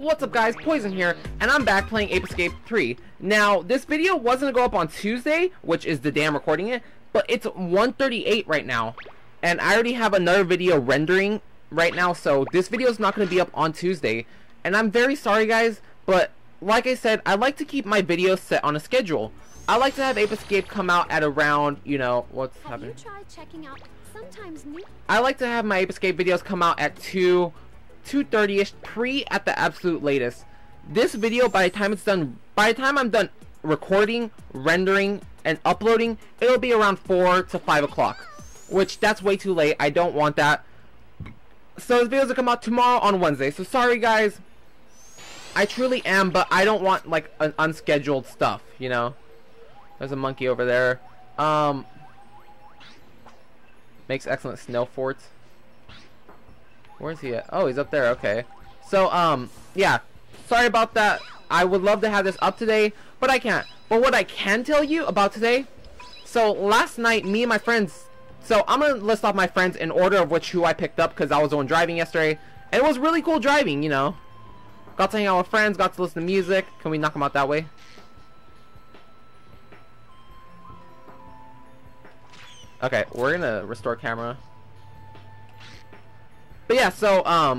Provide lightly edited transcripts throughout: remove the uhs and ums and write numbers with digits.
what's up guys, Poison here, and I'm back playing Ape Escape 3. Now, this video was going to go up on Tuesday, which is the day I'm recording it, but it's 1:38 right now, and I already have another video rendering right now, so this video is not going to be up on Tuesday, and I'm very sorry guys, but like I said, I like to keep my videos set on a schedule. I like to have Ape Escape come out at around, you know, what's happening? I like to have my Ape Escape videos come out at 2:30ish, at the absolute latest. This video, by the time it's done, by the time I'm done recording, rendering, and uploading, it'll be around 4 to 5 o'clock, which that's way too late. I don't want that. So this video will come out tomorrow on Wednesday. So sorry guys, I truly am, but I don't want like an unscheduled stuff, you know. There's a monkey over there. Makes excellent snow forts. Where is he at? Oh, he's up there. Okay. So, yeah. Sorry about that. I would love to have this up today, but I can't. But what I can tell you about today. So, last night, me and my friends. So, I'm going to list off my friends in order of which who I picked up, because I was the one driving yesterday. And it was really cool driving, you know. Got to hang out with friends. Got to listen to music. Can we knock them out that way? Okay, we're gonna restore camera. But yeah, so, I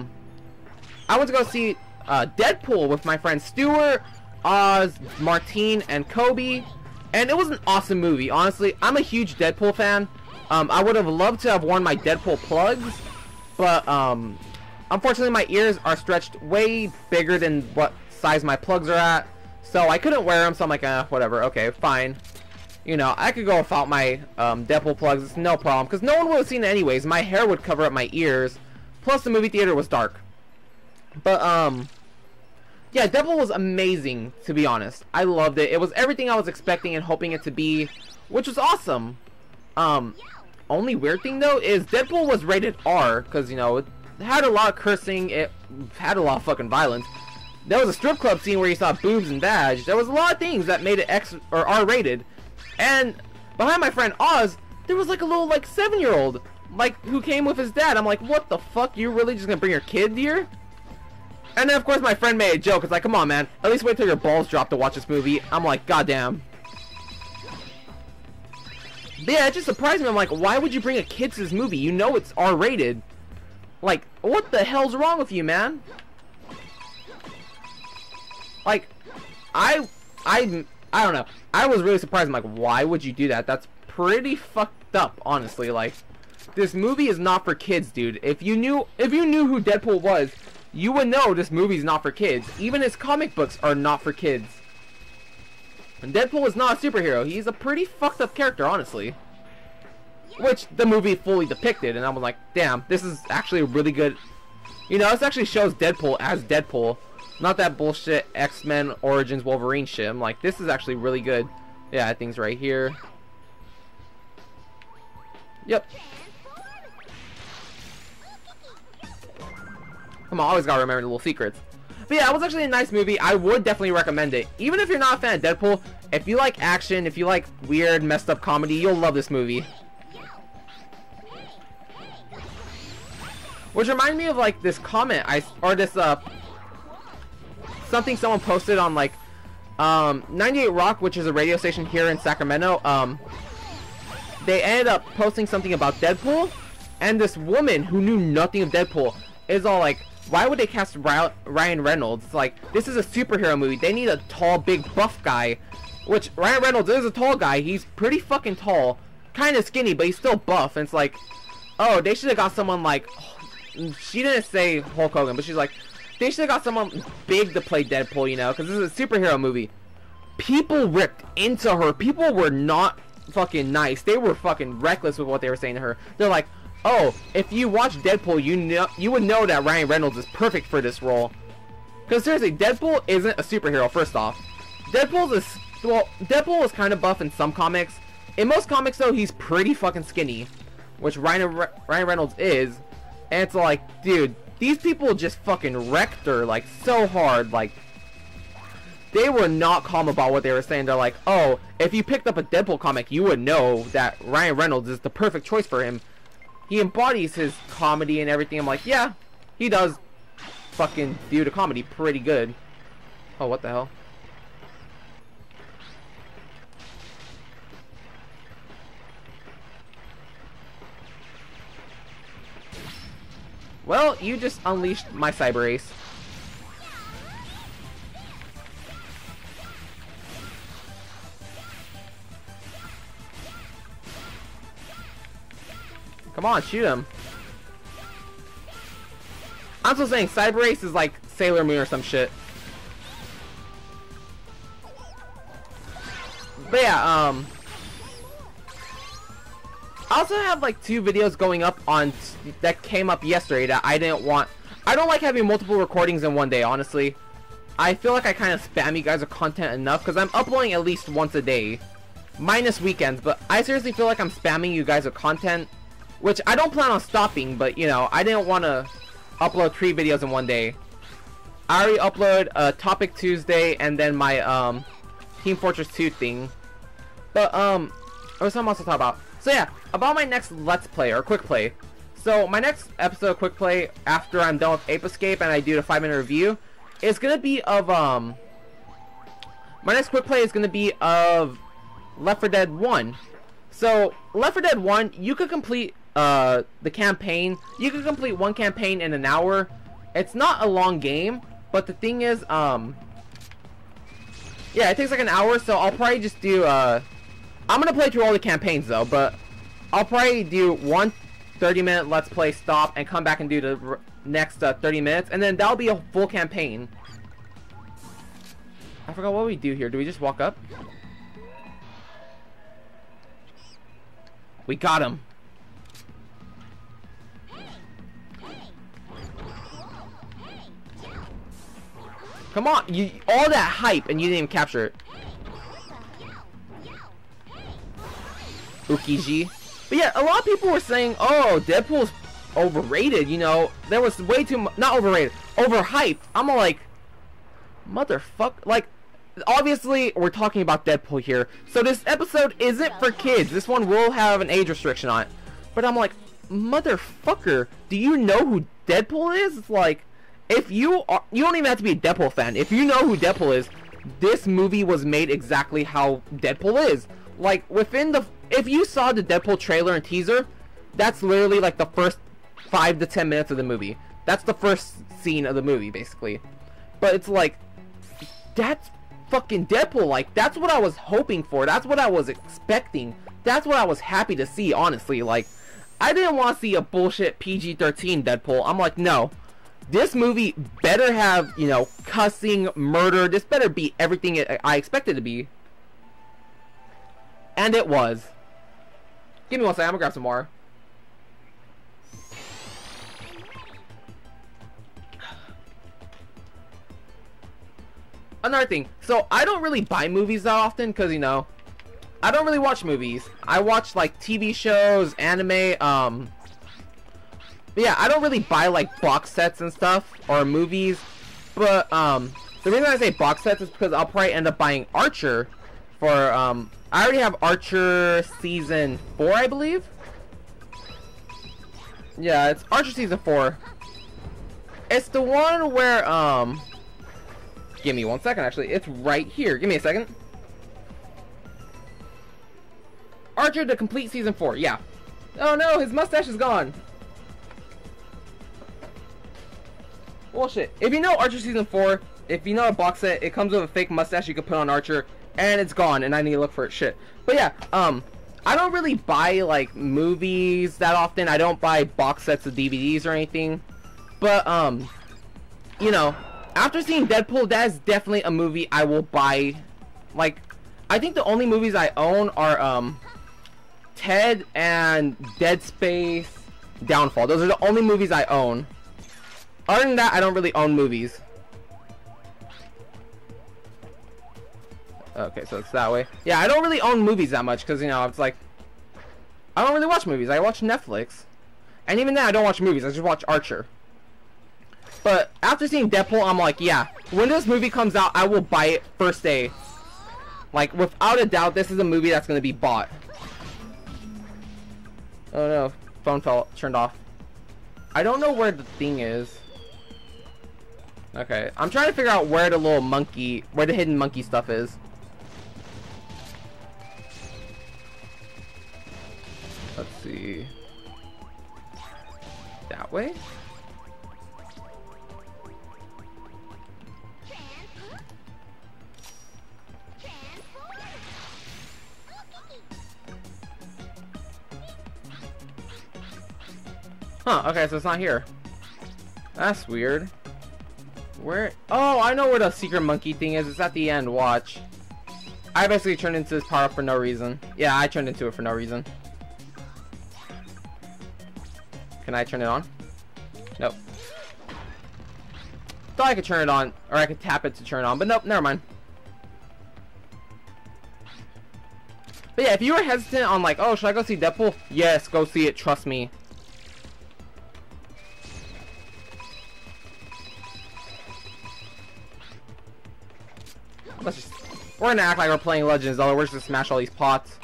went to go see, Deadpool with my friends Stuart, Oz, Martine, and Kobe. And it was an awesome movie, honestly. I'm a huge Deadpool fan. I would have loved to have worn my Deadpool plugs. But, unfortunately my ears are stretched way bigger than what size my plugs are at. So I couldn't wear them, so I'm like, whatever, okay, fine. You know, I could go without my Deadpool plugs, it's no problem, because no one would have seen it anyways. My hair would cover up my ears, plus the movie theater was dark. But, yeah, Deadpool was amazing, to be honest. I loved it. It was everything I was expecting and hoping it to be, which was awesome. Only weird thing, though, is Deadpool was rated R, because, you know, it had a lot of cursing, it had a lot of fucking violence. There was a strip club scene where you saw boobs and badge. There was a lot of things that made it X or R-rated. And behind my friend Oz, there was like a little like 7-year-old, like who came with his dad. I'm like, what the fuck? You really just gonna bring your kid here? And then of course my friend made a joke. It's like, come on, man. At least wait till your balls drop to watch this movie. I'm like, goddamn. But yeah, it just surprised me. I'm like, why would you bring a kid to this movie? You know it's R-rated. Like, what the hell's wrong with you, man? Like, I don't know. I was really surprised. I'm like, why would you do that? That's pretty fucked up, honestly. Like, this movie is not for kids, dude. If you knew who Deadpool was, you would know this movie's not for kids. Even his comic books are not for kids. And Deadpool is not a superhero. He's a pretty fucked up character, honestly. Which the movie fully depicted, and I'm like, damn, this is actually really good. You know, this actually shows Deadpool as Deadpool. Not that bullshit X-Men Origins Wolverine shit. I'm like, this is actually really good. Yeah, that thing's right here. Yep. Come on, always gotta remember the little secrets. But yeah, it was actually a nice movie. I would definitely recommend it. Even if you're not a fan of Deadpool, if you like action, if you like weird, messed up comedy, you'll love this movie. Which reminded me of like this comment something someone posted on like 98 Rock, which is a radio station here in Sacramento. They ended up posting something about Deadpool, and this woman who knew nothing of Deadpool is all like, why would they cast Ryan Reynolds? It's like, this is a superhero movie, they need a tall big buff guy, which Ryan Reynolds is a tall guy. He's pretty fucking tall, kind of skinny, but he's still buff. And it's like, oh, they should have got someone like, oh, she didn't say Hulk Hogan, but she's like, they should have got someone big to play Deadpool, you know, because this is a superhero movie. People ripped into her. People were not fucking nice. They were fucking reckless with what they were saying to her. They're like, oh, if you watch Deadpool, you would know that Ryan Reynolds is perfect for this role. Because seriously, Deadpool isn't a superhero, first off. Deadpool is kind of buff in some comics. In most comics, though, he's pretty fucking skinny, which Ryan Reynolds is. And it's like, dude, these people just fucking wrecked her, like, so hard. Like, they were not calm about what they were saying. They're like, oh, if you picked up a Deadpool comic, you would know that Ryan Reynolds is the perfect choice for him. He embodies his comedy and everything. I'm like, yeah, he does. fucking viewed a comedy pretty good. Oh, what the hell? Well, you just unleashed my cyber ace. Come on, shoot him. I'm still saying cyber ace is like Sailor Moon or some shit. But yeah, I also have like 2 videos going up on that came up yesterday that I didn't want. I don't like having multiple recordings in one day, honestly. I feel like I kind of spam you guys with content enough because I'm uploading at least once a day, minus weekends. But I seriously feel like I'm spamming you guys with content, which I don't plan on stopping. But you know, I didn't want to upload 3 videos in one day. I already upload Topic Tuesday and then my Team Fortress 2 thing. But there was something else to talk about. So yeah, about my next Let's Play, or Quick Play. So my next episode of Quick Play, after I'm done with Ape Escape and I do the 5-minute review, is gonna be of, my next Quick Play is gonna be of Left 4 Dead 1. So, Left 4 Dead 1, you could complete, the campaign. You could complete one campaign in an hour. It's not a long game, but the thing is, yeah, it takes like an hour, so I'll probably just do, I'm gonna play through all the campaigns though, but I'll probably do one 30-minute Let's Play, stop, and come back and do the next 30 minutes, and then that'll be a full campaign. I forgot what we do here. Do we just walk up? We got him. Come on, you, all that hype, and you didn't even capture it. Ukiji. But yeah, a lot of people were saying, oh, Deadpool's overrated, you know, there was way too much, not overrated, overhyped. I'm like, motherfucker, like, obviously, we're talking about Deadpool here, so this episode isn't for kids, this one will have an age restriction on it, but I'm like, motherfucker, do you know who Deadpool is? It's like, if you are, you don't even have to be a Deadpool fan, if you know who Deadpool is, this movie was made exactly how Deadpool is. Like, within the, if you saw the Deadpool trailer and teaser, that's literally like the first 5 to 10 minutes of the movie. That's the first scene of the movie, basically. But it's like, that's fucking Deadpool. Like, that's what I was hoping for. That's what I was expecting. That's what I was happy to see, honestly. Like, I didn't want to see a bullshit PG-13 Deadpool. I'm like, no. This movie better have, you know, cussing, murder. This better be everything I expected to be. And it was. Give me one second, I'm gonna grab some more. Another thing, so I don't really buy movies that often, cause you know, I don't really watch movies. I watch like TV shows, anime, yeah, I don't really buy like box sets and stuff, or movies, but the reason I say box sets is because I'll probably end up buying Archer for, I already have Archer Season 4, I believe? Yeah, it's Archer Season 4. It's the one where, give me one second, actually. It's right here. Give me a second. Archer to complete Season 4, yeah. Oh no, his mustache is gone. Bullshit. If you know Archer Season 4, if you know a box set, it comes with a fake mustache you can put on Archer. And it's gone, and I need to look for it. Shit. But yeah, I don't really buy, like, movies that often. I don't buy box sets of DVDs or anything. But, you know, after seeing Deadpool, that is definitely a movie I will buy. Like, I think the only movies I own are, Ted and Dead Space Downfall. Those are the only movies I own. Other than that, I don't really own movies. Okay, so it's that way. Yeah, I don't really own movies that much because, you know, it's like, I don't really watch movies. I watch Netflix. And even then, I don't watch movies. I just watch Archer. But after seeing Deadpool, I'm like, yeah, when this movie comes out, I will buy it first day. Like, without a doubt, this is a movie that's going to be bought. Oh, no. Phone turned off. I don't know where the thing is. Okay, I'm trying to figure out where the little monkey, where the hidden monkey stuff is. Let's see. That way? Huh, okay, so it's not here. That's weird. Where? Oh, I know where the secret monkey thing is. It's at the end. Watch. I basically turned into this power for no reason. Yeah, I turned into it for no reason. Can I turn it on? Nope. Thought I could turn it on, or I could tap it to turn it on, but nope, never mind. But yeah, if you were hesitant on like, oh, should I go see Deadpool? Yes, go see it. Trust me. Let's just, we're gonna act like we're playing Legends, although we're just gonna smash all these pots.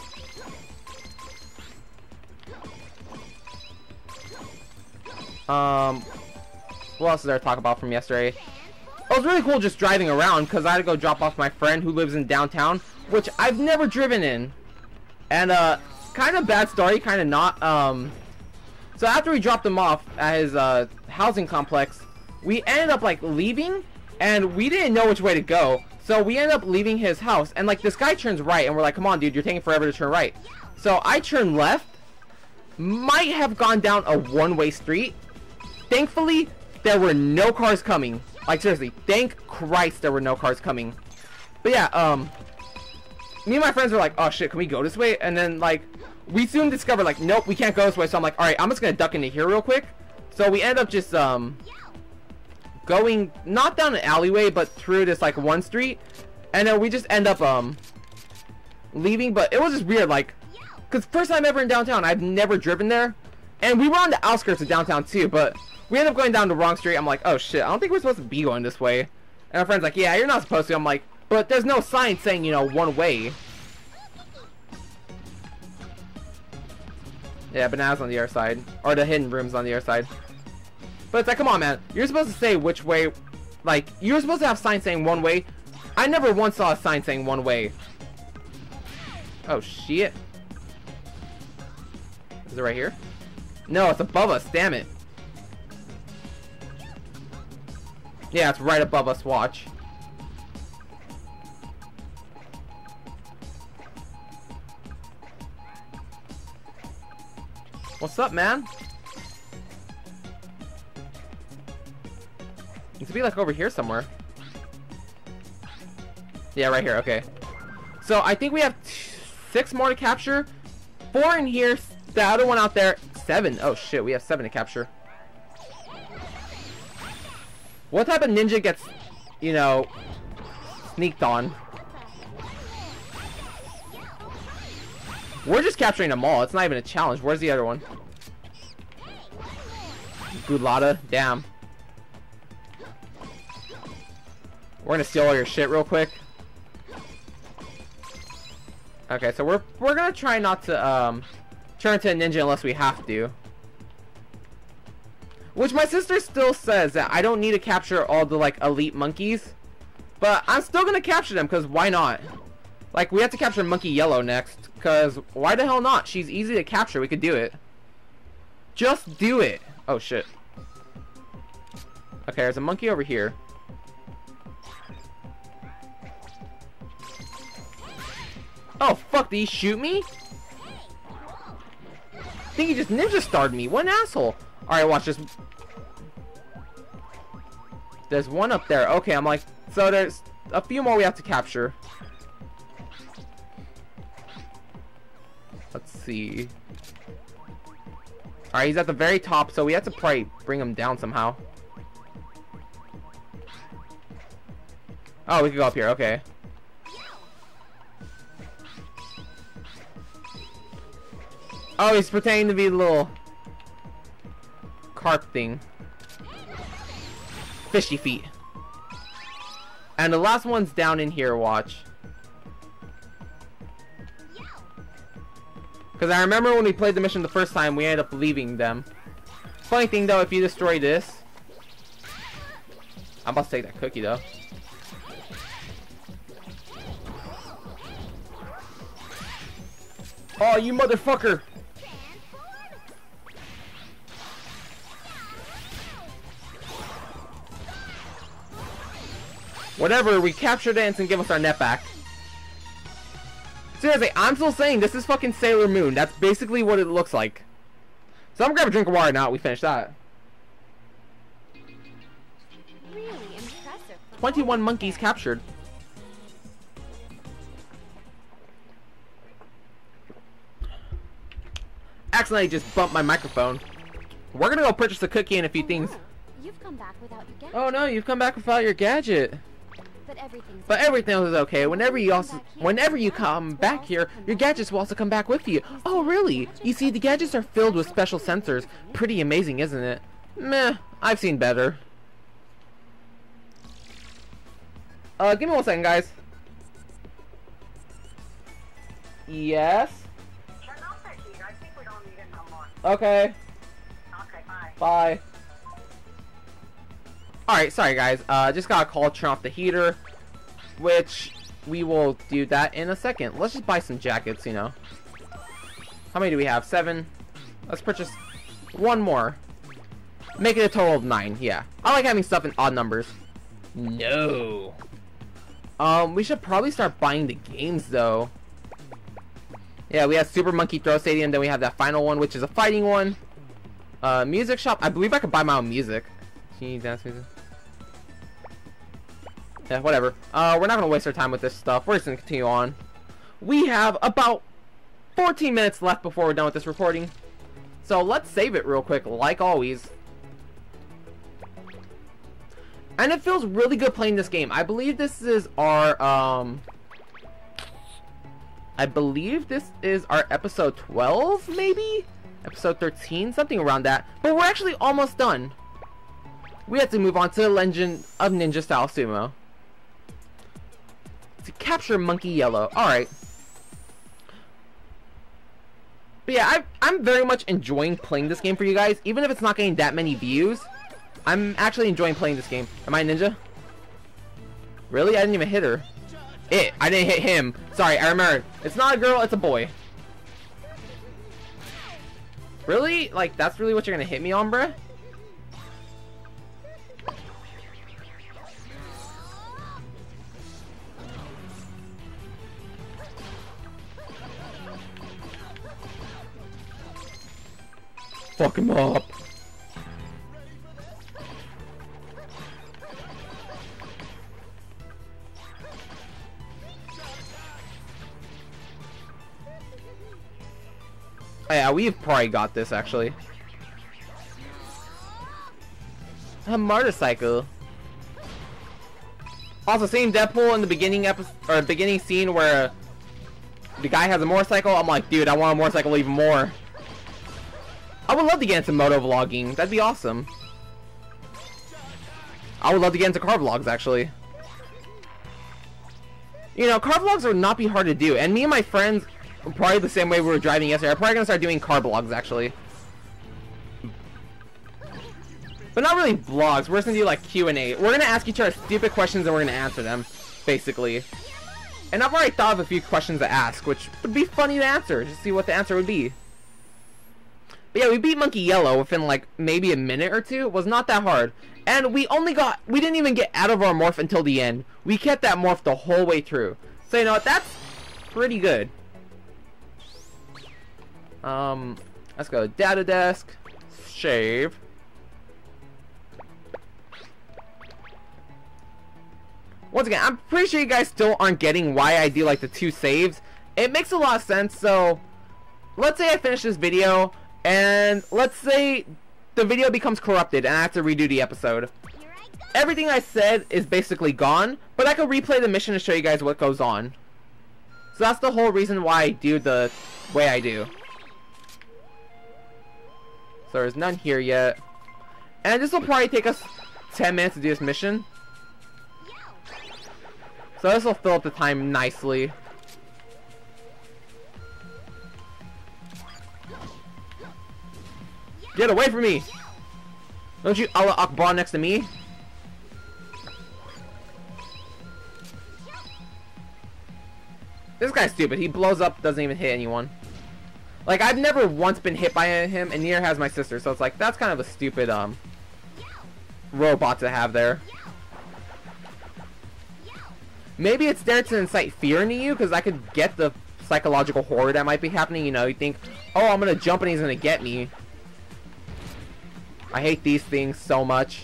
What else is there to talk about from yesterday? Oh, it was really cool just driving around, because I had to go drop off my friend who lives in downtown, which I've never driven in. And, kind of bad story, kind of not. So after we dropped him off at his, housing complex, we ended up, like, leaving, and we didn't know which way to go. So we end up leaving his house, and like this guy turns right, and we're like, come on dude, you're taking forever to turn right. So I turn left, might have gone down a one-way street. Thankfully, there were no cars coming. Like seriously, thank Christ there were no cars coming. But yeah, me and my friends were like, oh shit, can we go this way? And then like, we soon discovered like, nope, we can't go this way. So I'm like, all right, I'm just gonna duck into here real quick. So we end up just, going not down an alleyway but through this like one street, and then we just end up leaving. But it was just weird, like, because first time ever in downtown, I've never driven there, and we were on the outskirts of downtown too, but we ended up going down the wrong street. I'm like, oh shit, I don't think we're supposed to be going this way. And our friend's like, yeah, you're not supposed to. I'm like, but there's no sign saying, you know, one way. Yeah, bananas on the other side, or the hidden rooms on the other side. But it's like, come on, man. You're supposed to say which way. Like, you're supposed to have signs saying one way. I never once saw a sign saying one way. Oh, shit. Is it right here? No, it's above us. Damn it. Yeah, it's right above us. Watch. What's up, man? It should be like over here somewhere. Yeah, right here. Okay, so I think we have 6 more to capture. 4 in here, the other one out there, 7. Oh shit, we have 7 to capture. What type of ninja gets, you know, sneaked on? We're just capturing them all. It's not even a challenge. Where's the other one? Gulata, damn. We're gonna steal all your shit real quick. Okay, so we're gonna try not to turn into a ninja unless we have to. Which my sister still says that I don't need to capture all the like elite monkeys, but I'm still gonna capture them because why not? Like, we have to capture Monkey Yellow next because why the hell not? She's easy to capture. We could do it. Just do it. Oh shit. Okay, there's a monkey over here. Oh fuck, did he shoot me? I think he just ninja starred me. What an asshole. Alright, watch this. There's one up there. Okay, I'm like, so there's a few more we have to capture. Let's see. Alright, he's at the very top, so we have to probably bring him down somehow. Oh, we can go up here, okay. Oh, he's pretending to be the little carp thing. Fishy feet. And the last one's down in here, watch. Because I remember when we played the mission the first time, we ended up leaving them. Funny thing though, if you destroy this, I'm about to take that cookie though. Oh, you motherfucker! Whatever, we captured Ants and give us our net back. Seriously, I'm still saying this is fucking Sailor Moon. That's basically what it looks like. So I'm gonna grab a drink of water now. We finished that. Really impressive. 21 monkeys captured. Accidentally just bumped my microphone. We're gonna go purchase a cookie and a few things. You've come back without your gadget. Oh no, you've come back without your gadget. But everything else is okay. Whenever you come back here, your gadgets will also come back with you. Oh really? You see, the gadgets are filled with special sensors. Pretty amazing, isn't it? Meh, I've seen better. Give me 1 second, guys. Yes? Okay. Okay, bye. Bye. Alright, sorry guys, just got a call to turn off the heater, which we will do that in a second. Let's just buy some jackets, you know. How many do we have? 7. Let's purchase 1 more. Make it a total of 9, yeah. I like having stuff in odd numbers. No. We should probably start buying the games though. Yeah, we have Super Monkey Throw Stadium, then we have that final one, which is a fighting one. Music shop, I believe I could buy my own music. Jeez, that's music. Yeah, whatever. We're not gonna waste our time with this stuff. We're just gonna continue on. We have about 14 minutes left before we're done with this recording. So let's save it real quick, like always. And it feels really good playing this game. I believe this is our, episode 12, maybe? Episode 13, something around that. But we're actually almost done. We have to move on to the Legend of Ninja Style Sumo. To capture Monkey Yellow. Alright. But yeah, I'm very much enjoying playing this game for you guys. Even if it's not getting that many views, I'm actually enjoying playing this game. Am I a ninja? Really? I didn't even hit her. It. I didn't hit him. Sorry, I remembered. It's not a girl, it's a boy. Really? Like, that's really what you're gonna hit me on, bruh? Fuck him up. Oh, yeah, we've probably got this actually. A motorcycle. Also, seeing Deadpool in the beginning episode or beginning scene where the guy has a motorcycle, I'm like, dude, I want a motorcycle even more. I would love to get into motovlogging. That'd be awesome. I would love to get into car vlogs, actually. You know, car vlogs would not be hard to do. And me and my friends, probably the same way we were driving yesterday, I'm probably gonna start doing car vlogs, actually. But not really vlogs. We're just gonna do, like, Q&A. We're gonna ask each other stupid questions and we're gonna answer them, basically. And I've already thought of a few questions to ask, which would be funny to answer, just see what the answer would be. But yeah, we beat Monkey Yellow within like maybe a minute or two. It was not that hard. And we didn't even get out of our morph until the end. We kept that morph the whole way through. So you know what, that's pretty good. Let's go data desk, shave. Once again, I'm pretty sure you guys still aren't getting why I do like the 2 saves. It makes a lot of sense, so let's say I finish this video. And let's say the video becomes corrupted and I have to redo the episode. Everything I said is basically gone, but I could replay the mission to show you guys what goes on. So that's the whole reason why I do the way I do. So there's none here yet. And this will probably take us 10 minutes to do this mission. So this will fill up the time nicely. Get away from me! Don't you Allah Akbar next to me? This guy's stupid. He blows up, doesn't even hit anyone. Like, I've never once been hit by him, and neither has my sister, so it's like, that's kind of a stupid, robot to have there. Maybe it's there to incite fear into you, because I could get the psychological horror that might be happening. You know, you think, oh, I'm gonna jump and he's gonna get me. I hate these things so much.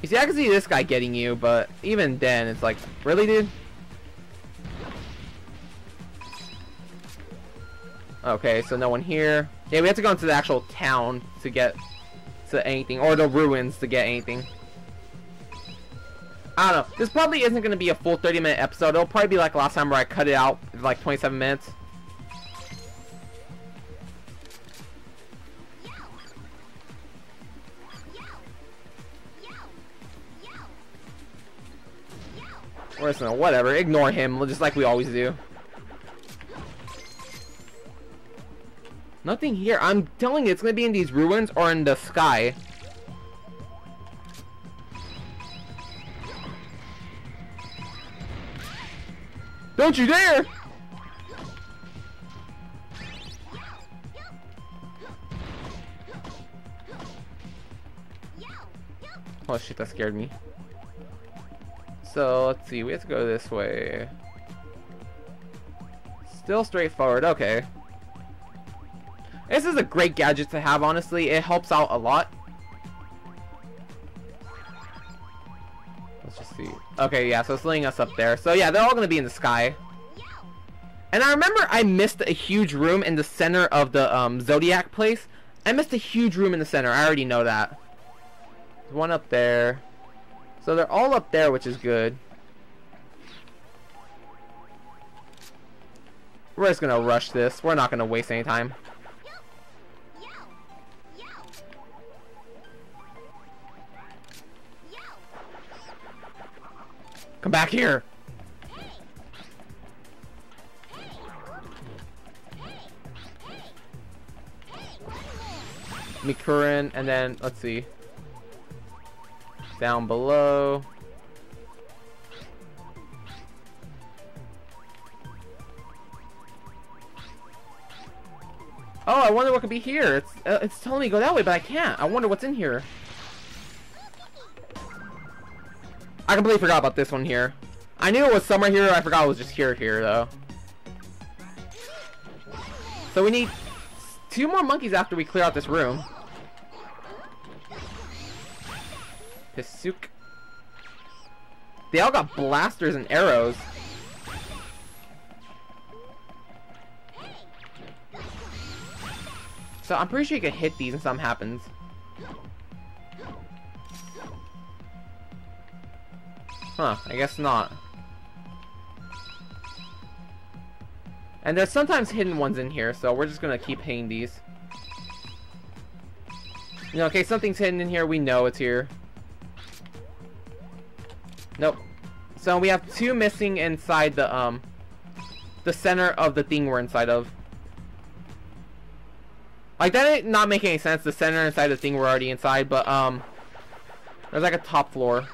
You see, I can see this guy getting you, but even then, it's like, really, dude? Okay, so no one here. Yeah, we have to go into the actual town to get to anything, or the ruins to get anything. I don't know. This probably isn't going to be a full 30-minute episode. It'll probably be like last time where I cut it out, like 27 minutes. Or whatever, ignore him, just like we always do. Nothing here. I'm telling you, it's gonna be in these ruins or in the sky. Don't you dare! Oh shit, that scared me. So, let's see, we have to go this way. Still straightforward, okay. This is a great gadget to have, honestly. It helps out a lot. Let's just see. Okay, yeah, so it's letting us up there. So, yeah, they're all going to be in the sky. And I remember I missed a huge room in the center of the Zodiac place. I missed a huge room in the center. I already know that. There's one up there. So they're all up there, which is good. We're just gonna rush this. We're not gonna waste any time. Come back here. Mikurin, and then let's see. Down below. Oh, I wonder what could be here. It's telling me to go that way, but I can't. I wonder what's in here. I completely forgot about this one here. I knew it was somewhere here. I forgot it was just here though. So we need 2 more monkeys after we clear out this room. Pisuk. They all got blasters and arrows. So I'm pretty sure you can hit these and something happens. Huh, I guess not. And there's sometimes hidden ones in here, so we're just gonna keep hitting these. You know, okay, something's hidden in here, we know it's here. Nope. So we have 2 missing inside the center of the thing we're inside of. Like, that did not make any sense, the center inside the thing we're already inside, but there's like a top floor.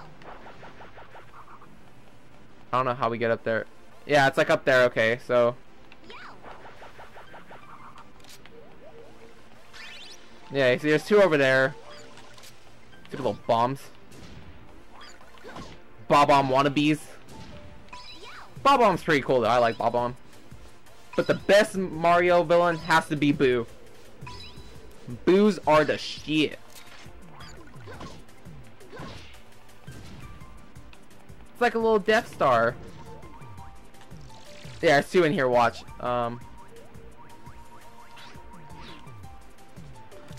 I don't know how we get up there. Yeah, it's like up there, okay, so. Yeah, you see there's 2 over there. 2 little bombs. Bob-omb wannabes. Bob-omb's pretty cool though. I like Bob-omb. But the best Mario villain has to be Boo. Boos are the shit. It's like a little Death Star. Yeah, there's 2 in here. Watch. Oh,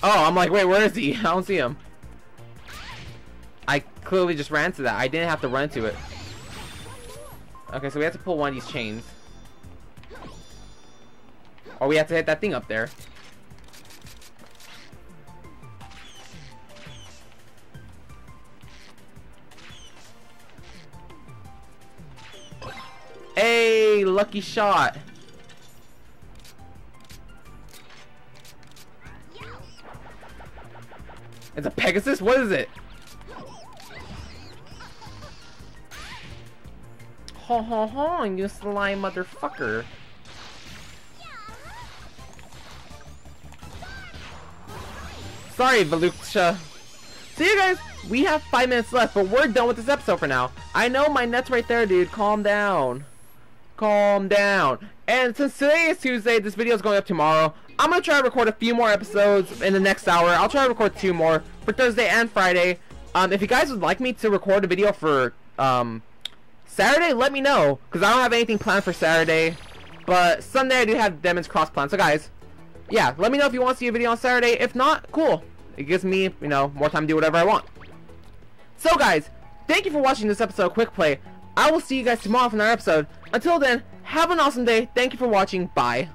I'm like, wait, where is he? I don't see him. I clearly just ran to that. I didn't have to run to it. Okay, so we have to pull one of these chains. Or we have to hit that thing up there. Hey, lucky shot. It's a Pegasus? What is it? ho ho ho, you sly motherfucker. Sorry, Velucha. See you guys, we have 5 minutes left, but we're done with this episode for now. I know my net's right there, dude. Calm down. Calm down. And since today is Tuesday, this video is going up tomorrow. I'm going to try to record a few more episodes in the next hour. I'll try to record 2 more for Thursday and Friday. If you guys would like me to record a video for Saturday, let me know. Because I don't have anything planned for Saturday. But Sunday I do have Demons Cross planned. So guys, yeah, let me know if you want to see a video on Saturday. If not, cool. It gives me, you know, more time to do whatever I want. So guys, thank you for watching this episode of Quick Play. I will see you guys tomorrow for another episode. Until then, have an awesome day. Thank you for watching. Bye.